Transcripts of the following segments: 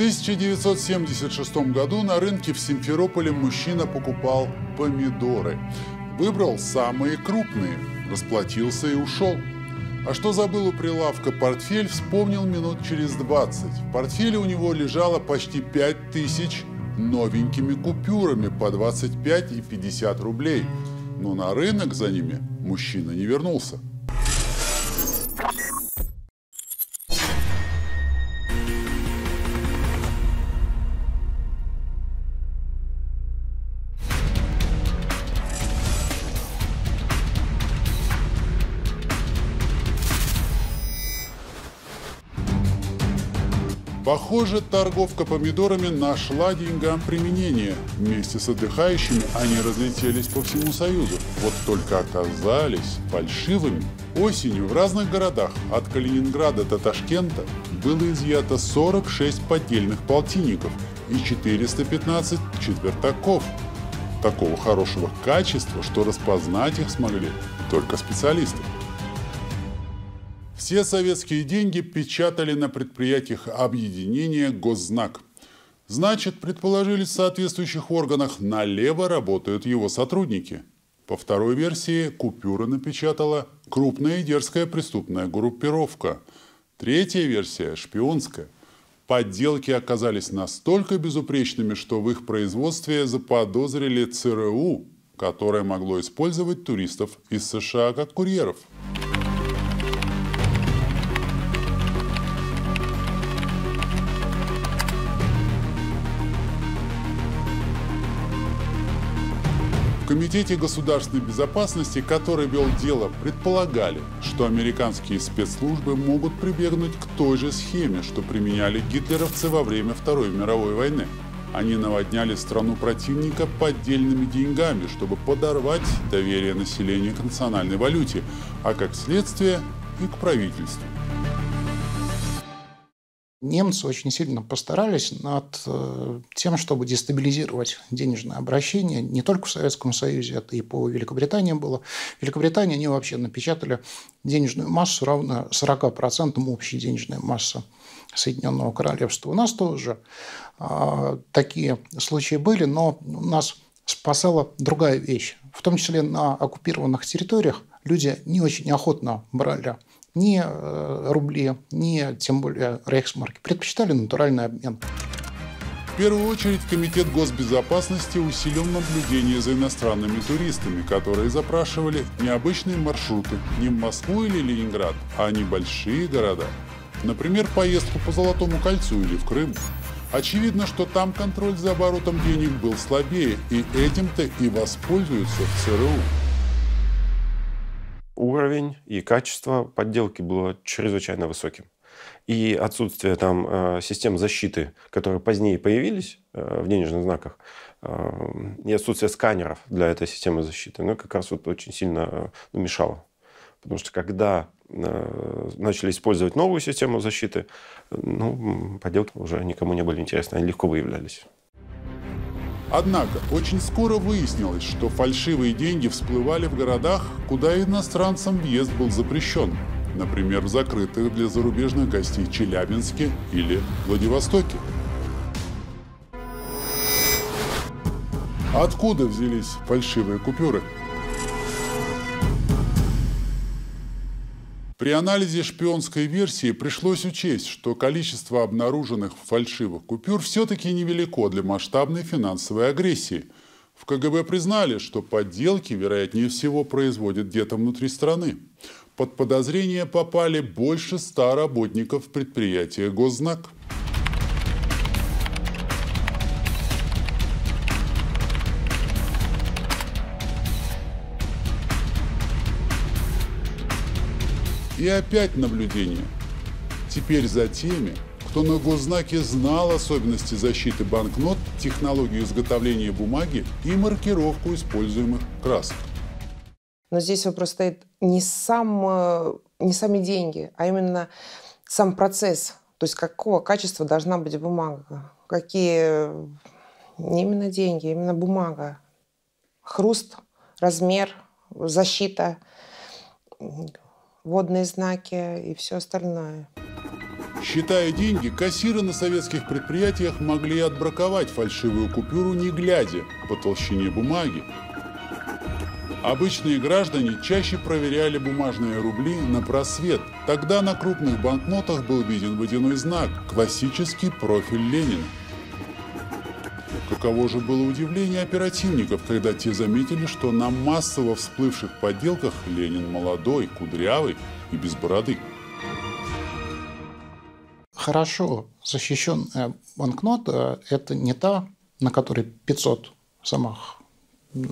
1976 году на рынке в Симферополе мужчина покупал помидоры. Выбрал самые крупные, расплатился и ушел. А что забыл у прилавка портфель, вспомнил минут через 20. В портфеле у него лежало почти 5000 новенькими купюрами по 25 и 50 рублей. Но на рынок за ними мужчина не вернулся. Похоже, торговка помидорами нашла деньгам применение. Вместе с отдыхающими они разлетелись по всему Союзу. Вот только оказались фальшивыми. Осенью в разных городах от Калининграда до Ташкента было изъято 46 поддельных полтинников и 415 четвертаков. Такого хорошего качества, что распознать их смогли только специалисты. Все советские деньги печатали на предприятиях объединения «Гознак». Значит, предположили, в соответствующих органах налево работают его сотрудники. По второй версии, купюры напечатала крупная и дерзкая преступная группировка. Третья версия – шпионская. Подделки оказались настолько безупречными, что в их производстве заподозрили ЦРУ, которое могло использовать туристов из США как курьеров. В Комитете государственной безопасности, который вел дело, предполагали, что американские спецслужбы могут прибегнуть к той же схеме, что применяли гитлеровцы во время Второй мировой войны. Они наводняли страну противника поддельными деньгами, чтобы подорвать доверие населения к национальной валюте, а как следствие и к правительству. Немцы очень сильно постарались над тем, чтобы дестабилизировать денежное обращение не только в Советском Союзе, это и по Великобритании было. В Великобритании они вообще напечатали денежную массу, равную 40% общей денежной массы Соединенного Королевства. У нас тоже такие случаи были, но у нас спасала другая вещь. В том числе на оккупированных территориях люди не очень охотно брали ни рубли, ни тем более рейхсмарки. Предпочитали натуральный обмен. В первую очередь Комитет госбезопасности усилил наблюдение за иностранными туристами, которые запрашивали необычные маршруты не в Москву или Ленинград, а небольшие города. Например, поездку по Золотому кольцу или в Крым. Очевидно, что там контроль за оборотом денег был слабее, и этим-то и воспользуются в ЦРУ. Уровень и качество подделки было чрезвычайно высоким. И отсутствие там систем защиты, которые позднее появились в денежных знаках, и отсутствие сканеров для этой системы защиты, ну, как раз вот очень сильно мешало. Потому что когда начали использовать новую систему защиты, ну, подделки уже никому не были интересны, они легко выявлялись. Однако очень скоро выяснилось, что фальшивые деньги всплывали в городах, куда иностранцам въезд был запрещен. Например, в закрытых для зарубежных гостей Челябинске или Владивостоке. Откуда взялись фальшивые купюры? При анализе шпионской версии пришлось учесть, что количество обнаруженных фальшивых купюр все-таки невелико для масштабной финансовой агрессии. В КГБ признали, что подделки, вероятнее всего, производят где-то внутри страны. Под подозрение попали больше 100 работников предприятия «Гознак». И опять наблюдение. Теперь за теми, кто на Гознаке знал особенности защиты банкнот, технологию изготовления бумаги и маркировку используемых красок. Но здесь вопрос стоит не сами деньги, а именно сам процесс. То есть какого качества должна быть бумага, какие не именно деньги, а именно бумага. Хруст, размер, защита, водные знаки и все остальное. Считая деньги, кассиры на советских предприятиях могли отбраковать фальшивую купюру, не глядя по толщине бумаги. Обычные граждане чаще проверяли бумажные рубли на просвет. Тогда на крупных банкнотах был виден водяной знак – классический профиль Ленина. Каково же было удивление оперативников, когда те заметили, что на массово всплывших подделках Ленин молодой, кудрявый и без бороды. Хорошо защищенная банкнота – это не та, на которой 500 самых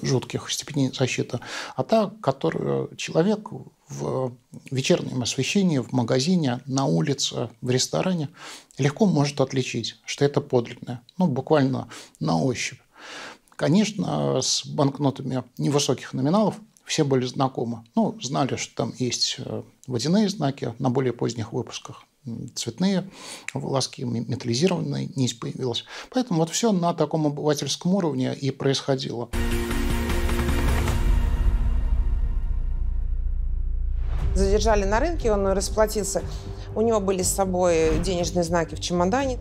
жутких степеней защиты, а та, которую человек в вечернем освещении, в магазине, на улице, в ресторане легко может отличить, что это подлинное, ну, буквально на ощупь. Конечно, с банкнотами невысоких номиналов все были знакомы, ну, знали, что там есть водяные знаки на более поздних выпусках, цветные волоски, металлизированная нить появилась. Поэтому вот все на таком обывательском уровне и происходило. Задержали на рынке, он расплатился. У него были с собой денежные знаки в чемодане.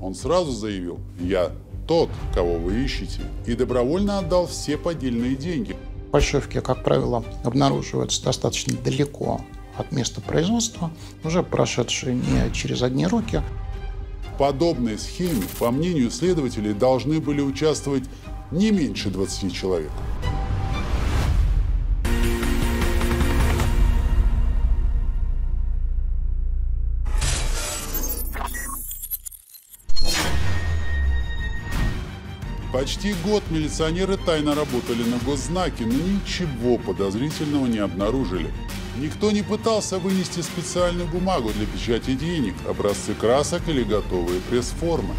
Он сразу заявил: «Я тот, кого вы ищете», и добровольно отдал все поддельные деньги. Фальшивки, как правило, обнаруживаются достаточно далеко от места производства, уже прошедшие не через одни руки. В подобной схеме, по мнению следователей, должны были участвовать не меньше 20 человек. Почти год милиционеры тайно работали на госзнаке, но ничего подозрительного не обнаружили. Никто не пытался вынести специальную бумагу для печати денег, образцы красок или готовые пресс-формы.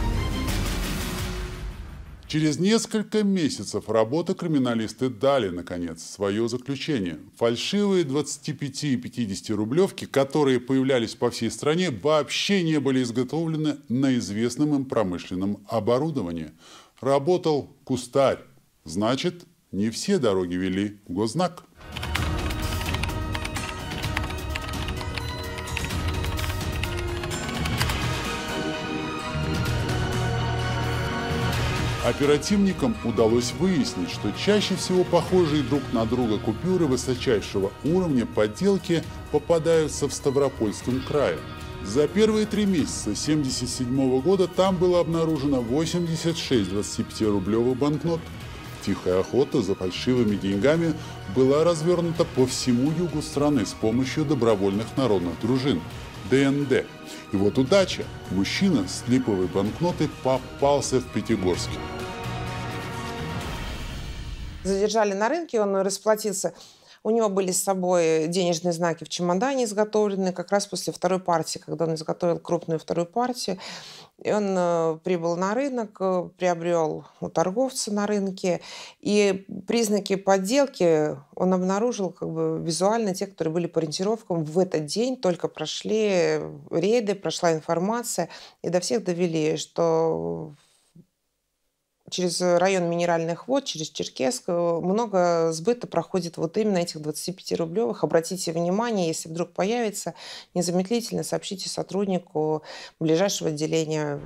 Через несколько месяцев работы криминалисты дали, наконец, свое заключение. Фальшивые 25 и 50 рублевки, которые появлялись по всей стране, вообще не были изготовлены на известном им промышленном оборудовании. Работал кустарь. Значит, не все дороги вели в Гознак. Оперативникам удалось выяснить, что чаще всего похожие друг на друга купюры высочайшего уровня подделки попадаются в Ставропольском крае. За первые 3 месяца 1977 года там было обнаружено 86 25-рублевых банкнот. Тихая охота за фальшивыми деньгами была развернута по всему югу страны с помощью добровольных народных дружин – ДНД. И вот удача! Мужчина с липовой банкноты попался в Пятигорске. Задержали на рынке, он расплатился. У него были с собой денежные знаки в чемодане, изготовленные как раз после второй партии, когда он изготовил крупную вторую партию. И он прибыл на рынок, приобрел у торговца на рынке. И признаки подделки он обнаружил как бы визуально, те, которые были по ориентировкам. В этот день только прошли рейды, прошла информация. И до всех довели, что через район минеральных вод, через Черкесск много сбыта проходит вот именно этих 25-рублевых. Обратите внимание, если вдруг появится, незамедлительно сообщите сотруднику ближайшего отделения.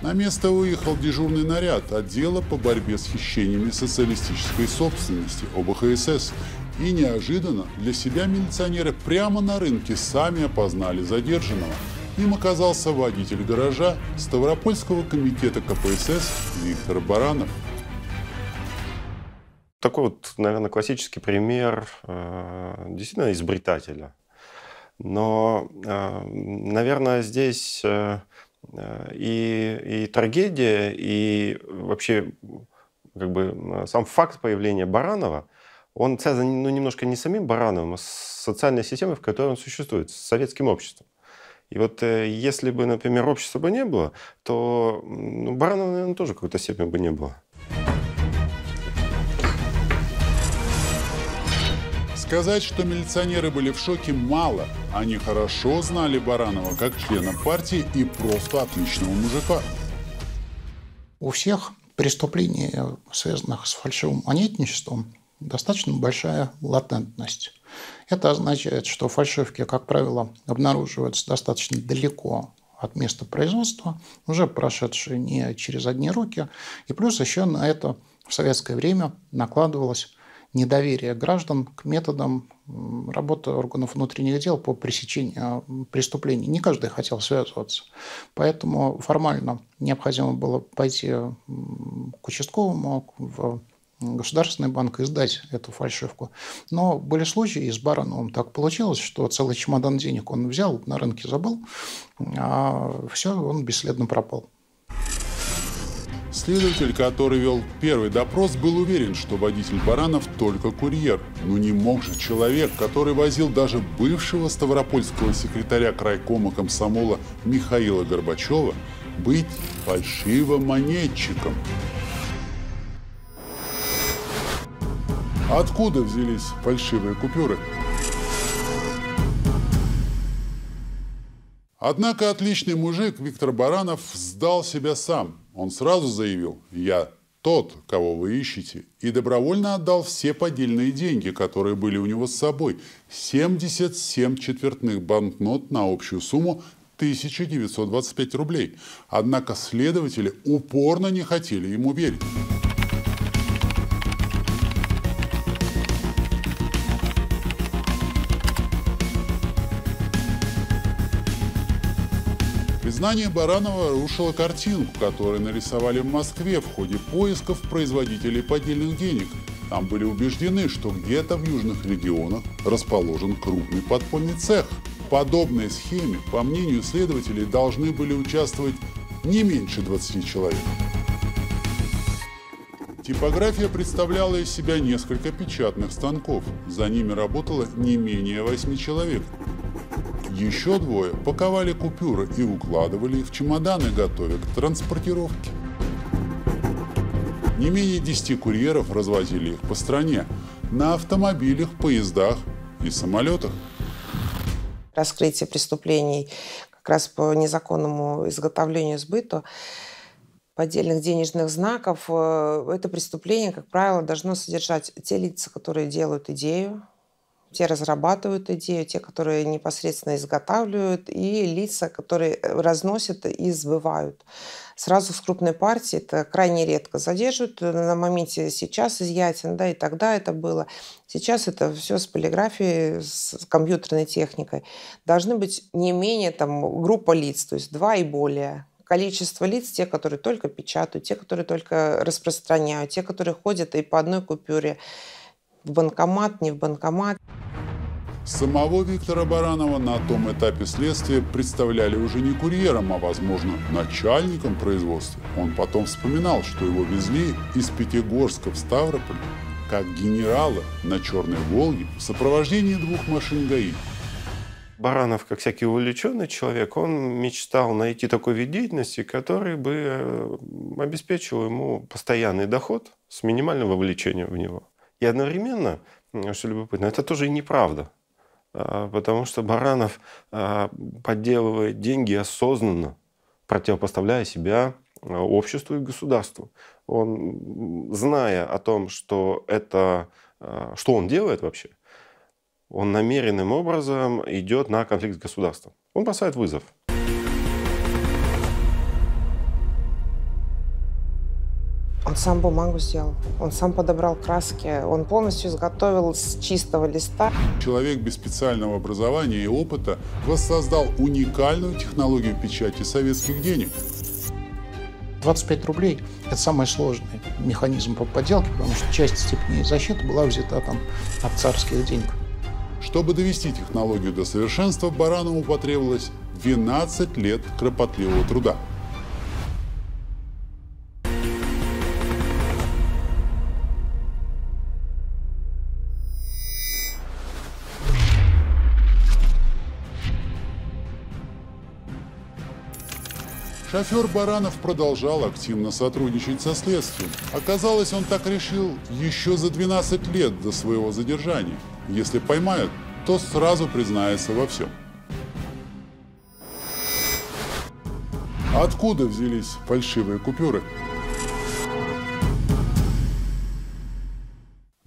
На место выехал дежурный наряд отдела по борьбе с хищениями социалистической собственности ОБХСС. И неожиданно для себя милиционеры прямо на рынке сами опознали задержанного. Им оказался водитель гаража Ставропольского комитета КПСС Виктор Баранов. Такой вот, наверное, классический пример действительно изобретателя. Но, наверное, здесь и трагедия, и вообще как бы сам факт появления Баранова, он связан, ну, немножко не с самим Барановым, а с социальной системой, в которой он существует, с советским обществом. И вот если бы, например, общества бы не было, то, ну, Баранова, наверное, тоже какой-то степени бы не было. Сказать, что милиционеры были в шоке, мало. Они хорошо знали Баранова как члена партии и просто отличного мужика. У всех преступлений, связанных с фальшивым монетничеством, достаточно большая латентность. Это означает, что фальшивки, как правило, обнаруживаются достаточно далеко от места производства, уже прошедшие не через одни руки. И плюс еще на это в советское время накладывалось недоверие граждан к методам работы органов внутренних дел по пресечению преступлений. Не каждый хотел связываться. Поэтому формально необходимо было пойти к участковому, в Государственный банк и сдать эту фальшивку. Но были случаи, и с Барановым так получилось, что целый чемодан денег он взял, на рынке забыл, а все, он бесследно пропал. Следователь, который вел первый допрос, был уверен, что водитель Баранов только курьер. Но не мог же человек, который возил даже бывшего ставропольского секретаря крайкома комсомола Михаила Горбачева, быть фальшивомонетчиком. Откуда взялись фальшивые купюры? Однако отличный мужик Виктор Баранов сдал себя сам. Он сразу заявил: «Я тот, кого вы ищете», и добровольно отдал все поддельные деньги, которые были у него с собой. 77 четвертных банкнот на общую сумму 1925 рублей. Однако следователи упорно не хотели ему верить. Признание Баранова рушило картинку, которую нарисовали в Москве в ходе поисков производителей поддельных денег. Там были убеждены, что где-то в южных регионах расположен крупный подпольный цех. В подобной схеме, по мнению следователей, должны были участвовать не меньше 20 человек. Типография представляла из себя несколько печатных станков. За ними работало не менее 8 человек. Еще двое паковали купюры и укладывали их в чемоданы, готовя к транспортировке. Не менее 10 курьеров развозили их по стране на автомобилях, поездах и самолетах. Раскрытие преступлений как раз по незаконному изготовлению, сбыту поддельных денежных знаков, это преступление, как правило, должно содержать те лица, которые делают идею, те разрабатывают идею, те, которые непосредственно изготавливают, и лица, которые разносят и сбывают. Сразу с крупной партии это крайне редко задерживают. На моменте сейчас изъятен, да, и тогда это было. Сейчас это все с полиграфией, с компьютерной техникой. Должны быть не менее там группа лиц, то есть 2 и более. Количество лиц, те, которые только печатают, те, которые только распространяют, те, которые ходят и по одной купюре. В банкомат, не в банкомат. Самого Виктора Баранова на том этапе следствия представляли уже не курьером, а, возможно, начальником производства. Он потом вспоминал, что его везли из Пятигорска в Ставрополь как генерала на «Черной Волге» в сопровождении 2 машин ГАИ. Баранов, как всякий увлеченный человек, он мечтал найти такой вид деятельности, который бы обеспечил ему постоянный доход с минимальным вовлечением в него. И одновременно, что любопытно, это тоже и неправда, потому что Баранов подделывает деньги осознанно, противопоставляя себя обществу и государству. Он, зная о том, что это, что он делает вообще, он намеренным образом идет на конфликт с государством. Он бросает вызов. Он сам бумагу сделал, он сам подобрал краски, он полностью изготовил с чистого листа. Человек без специального образования и опыта воссоздал уникальную технологию печати советских денег. 25 рублей – это самый сложный механизм по подделке, потому что часть степеней защиты была взята там от царских денег. Чтобы довести технологию до совершенства, Баранову потребовалось 12 лет кропотливого труда. Шофер Баранов продолжал активно сотрудничать со следствием. Оказалось, он так решил еще за 12 лет до своего задержания. Если поймают, то сразу признается во всем. Откуда взялись фальшивые купюры?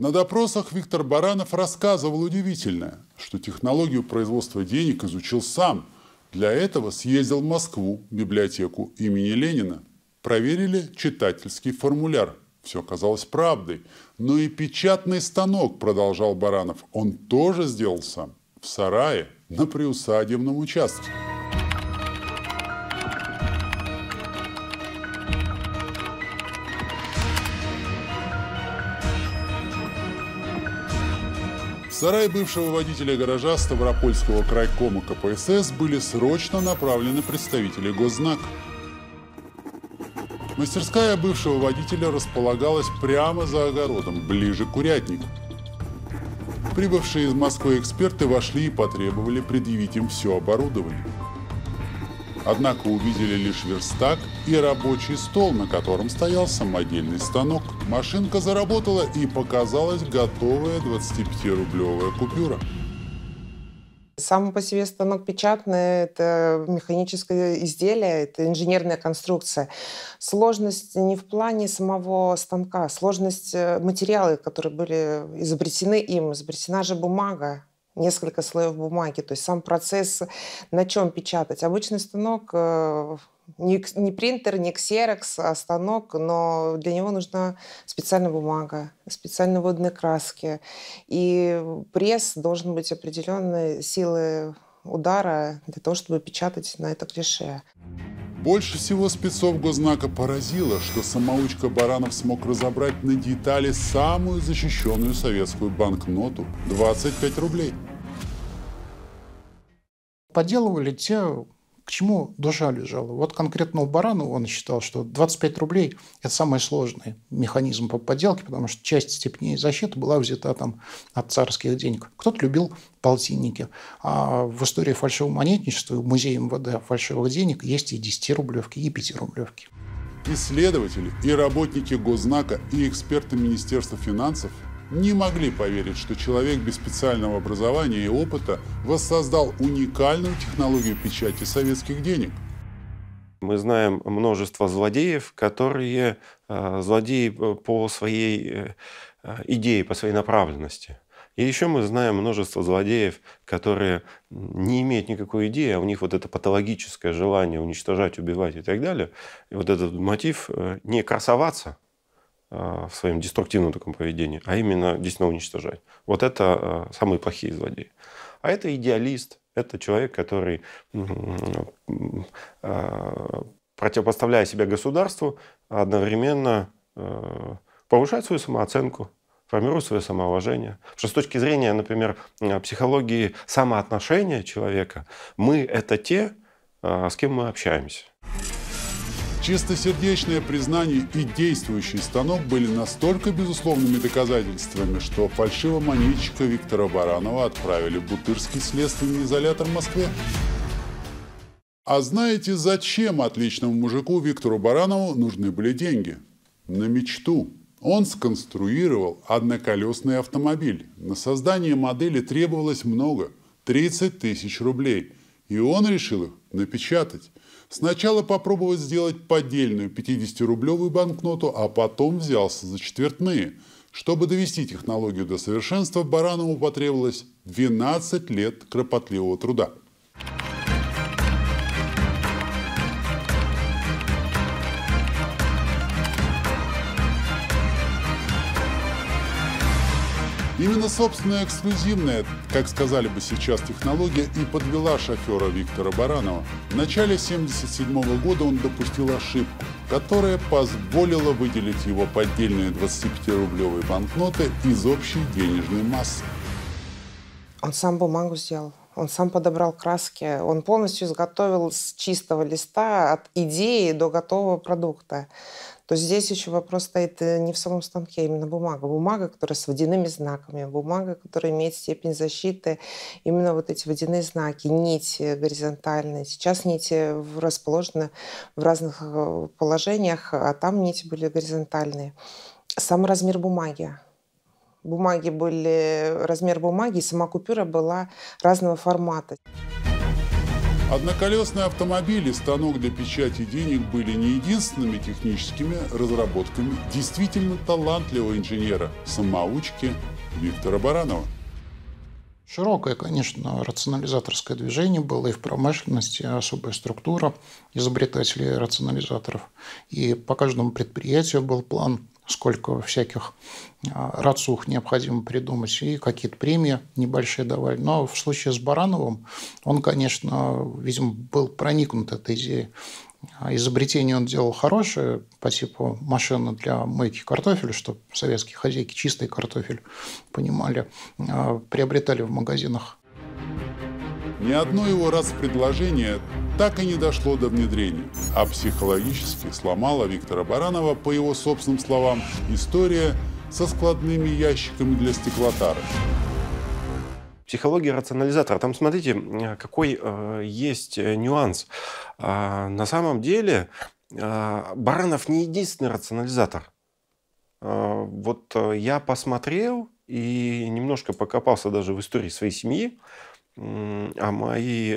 На допросах Виктор Баранов рассказывал удивительное, что технологию производства денег изучил сам. Для этого съездил в Москву, в библиотеку имени Ленина. Проверили читательский формуляр. Все оказалось правдой. Но и печатный станок, продолжал Баранов, он тоже сделал сам. В сарае на приусадебном участке. В сарае бывшего водителя гаража Ставропольского крайкома КПСС были срочно направлены представители Гознака. Мастерская бывшего водителя располагалась прямо за огородом, ближе к курятнику. Прибывшие из Москвы эксперты вошли и потребовали предъявить им все оборудование. Однако увидели лишь верстак и рабочий стол, на котором стоял самодельный станок. Машинка заработала, и показалась готовая 25-рублевая купюра. Сам по себе станок печатный – это механическое изделие, это инженерная конструкция. Сложность не в плане самого станка, сложность материалы, которые были изобретены им. Изобретена же бумага, несколько слоев бумаги, то есть сам процесс, на чем печатать. Обычный станок, не принтер, не ксерокс, а станок, но для него нужна специальная бумага, специальные водные краски. И пресс должен быть определенной силы удара для того, чтобы печатать на это клише. Больше всего спецов Гознака поразило, что самоучка Баранов смог разобрать на детали самую защищенную советскую банкноту – 25 рублей. Подделывали те, к чему душа лежала. Вот конкретно у Баранова он считал, что 25 рублей – это самый сложный механизм по подделке, потому что часть степней защиты была взята там от царских денег. Кто-то любил полтинники. А в истории фальшивого монетничества в музее МВД фальшивых денег есть и 10-рублевки, и 5-рублевки. Исследователи и работники Гознака, и эксперты Министерства финансов не могли поверить, что человек без специального образования и опыта воссоздал уникальную технологию печати советских денег. Мы знаем множество злодеев, которые злодеи по своей идее, по своей направленности. И еще мы знаем множество злодеев, которые не имеют никакой идеи, а у них вот это патологическое желание уничтожать, убивать и так далее. И вот этот мотив не красоваться в своем деструктивном таком поведении, а именно действительно уничтожать. Вот это самые плохие злодеи. А это идеалист, это человек, который, противопоставляя себя государству, одновременно повышает свою самооценку, формирует свое самоуважение. Потому что с точки зрения, например, психологии самоотношения человека, мы — это те, с кем мы общаемся. Чистосердечное признание и действующий станок были настолько безусловными доказательствами, что фальшивомонетчика Виктора Баранова отправили в Бутырский следственный изолятор в Москве. А знаете, зачем отличному мужику Виктору Баранову нужны были деньги? На мечту. Он сконструировал одноколесный автомобиль. На создание модели требовалось много – 30 тысяч рублей. И он решил их напечатать. Сначала попробовал сделать поддельную 50-рублевую банкноту, а потом взялся за четвертные. Чтобы довести технологию до совершенства, Баранову потребовалось 12 лет кропотливого труда. Именно собственная эксклюзивная, как сказали бы сейчас, технология и подвела шофера Виктора Баранова. В начале 1977 года он допустил ошибку, которая позволила выделить его поддельные 25-рублевые банкноты из общей денежной массы. Он сам бумагу сделал, он сам подобрал краски, он полностью изготовил с чистого листа от идеи до готового продукта. То здесь еще вопрос стоит не в самом станке, а именно бумага. Бумага, которая с водяными знаками, бумага, которая имеет степень защиты. Именно вот эти водяные знаки, нити горизонтальные. Сейчас нити расположены в разных положениях, а там нити были горизонтальные. Сам размер бумаги. Размер бумаги и сама купюра была разного формата. Одноколесные автомобили, станок для печати денег были не единственными техническими разработками действительно талантливого инженера-самоучки Виктора Баранова. Широкое, конечно, рационализаторское движение было и в промышленности, особая структура изобретателей рационализаторов. И по каждому предприятию был план, сколько всяких рацух необходимо придумать, и какие-то премии небольшие давали. Но в случае с Барановым он, конечно, видимо, был проникнут этой идеей. Изобретение он делал хорошее, по типу машины для мойки картофеля, чтобы советские хозяйки чистый картофель понимали, приобретали в магазинах. Ни одно его раз предложение так и не дошло до внедрения, а психологически сломала Виктора Баранова, по его собственным словам, история со складными ящиками для стеклотары. Психология рационализатора. Там, смотрите, какой есть нюанс. На самом деле Баранов не единственный рационализатор. Вот я посмотрел и немножко покопался даже в истории своей семьи. А мои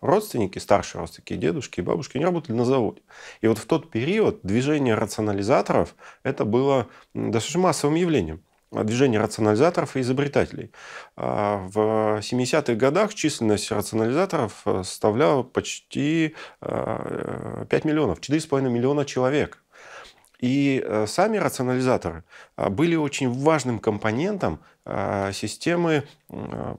родственники, старшие родственники, дедушки и бабушки, они работали на заводе. И вот в тот период движение рационализаторов это было достаточно массовым явлением. Движение рационализаторов и изобретателей. В 70-х годах численность рационализаторов составляла почти 5 миллионов, 4,5 миллиона человек. И сами рационализаторы были очень важным компонентом системы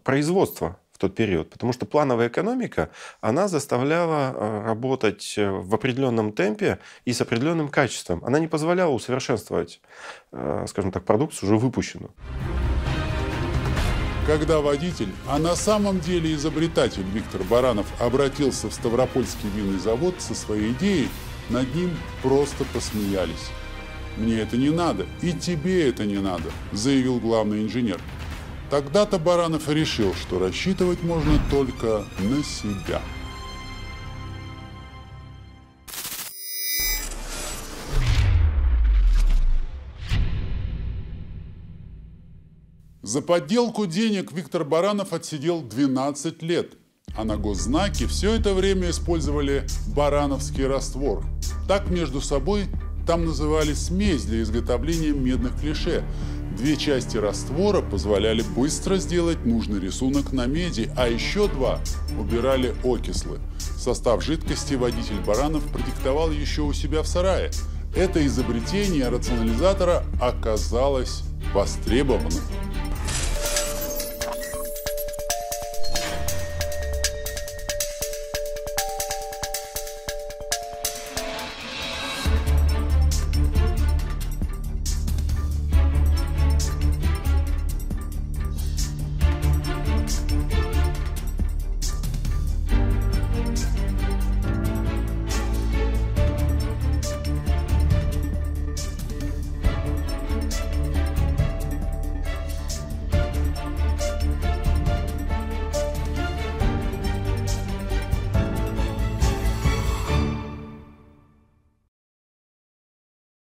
производства в тот период, потому что плановая экономика, она заставляла работать в определенном темпе и с определенным качеством. Она не позволяла усовершенствовать, скажем так, продукцию, уже выпущенную. Когда водитель, а на самом деле изобретатель Виктор Баранов обратился в Ставропольский винный завод со своей идеей, над ним просто посмеялись. «Мне это не надо, и тебе это не надо», заявил главный инженер. Тогда-то Баранов решил, что рассчитывать можно только на себя. За подделку денег Виктор Баранов отсидел 12 лет, а на Гознаке все это время использовали барановский раствор. Так между собой там называли смесь для изготовления медных клише. Две части раствора позволяли быстро сделать нужный рисунок на меди, а еще два убирали окислы. Состав жидкости водитель Баранов продиктовал еще у себя в сарае. Это изобретение рационализатора оказалось востребованным.